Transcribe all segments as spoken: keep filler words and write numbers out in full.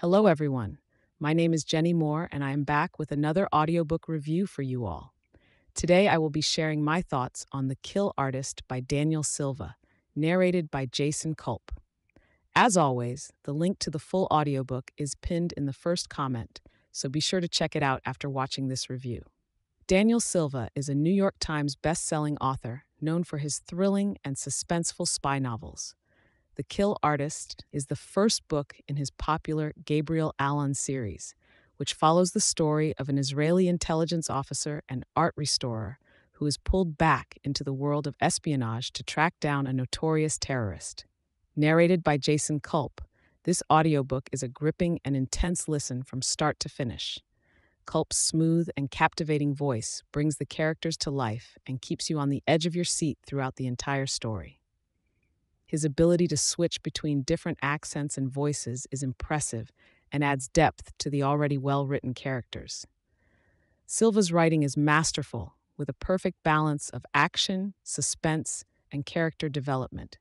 Hello, everyone. My name is Jenny Moore, and I am back with another audiobook review for you all. Today, I will be sharing my thoughts on The Kill Artist by Daniel Silva, narrated by Jason Culp. As always, the link to the full audiobook is pinned in the first comment, so be sure to check it out after watching this review. Daniel Silva is a New York Times best-selling author known for his thrilling and suspenseful spy novels. The Kill Artist is the first book in his popular Gabriel Allon series, which follows the story of an Israeli intelligence officer and art restorer who is pulled back into the world of espionage to track down a notorious terrorist. Narrated by Jason Culp, this audiobook is a gripping and intense listen from start to finish. Culp's smooth and captivating voice brings the characters to life and keeps you on the edge of your seat throughout the entire story. His ability to switch between different accents and voices is impressive and adds depth to the already well-written characters. Silva's writing is masterful, with a perfect balance of action, suspense, and character development.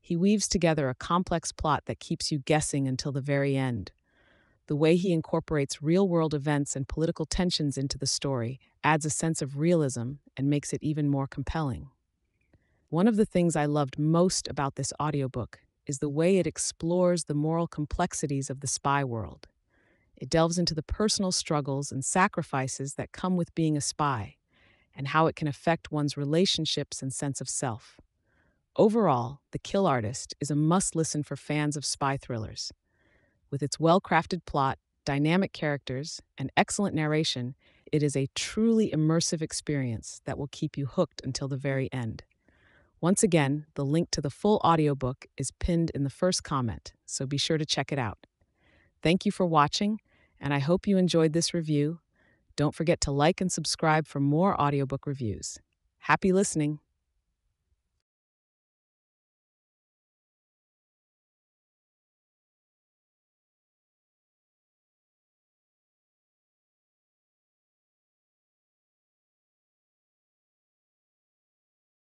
He weaves together a complex plot that keeps you guessing until the very end. The way he incorporates real-world events and political tensions into the story adds a sense of realism and makes it even more compelling. One of the things I loved most about this audiobook is the way it explores the moral complexities of the spy world. It delves into the personal struggles and sacrifices that come with being a spy, and how it can affect one's relationships and sense of self. Overall, The Kill Artist is a must-listen for fans of spy thrillers. With its well-crafted plot, dynamic characters, and excellent narration, it is a truly immersive experience that will keep you hooked until the very end. Once again, the link to the full audiobook is pinned in the first comment, so be sure to check it out. Thank you for watching, and I hope you enjoyed this review. Don't forget to like and subscribe for more audiobook reviews. Happy listening!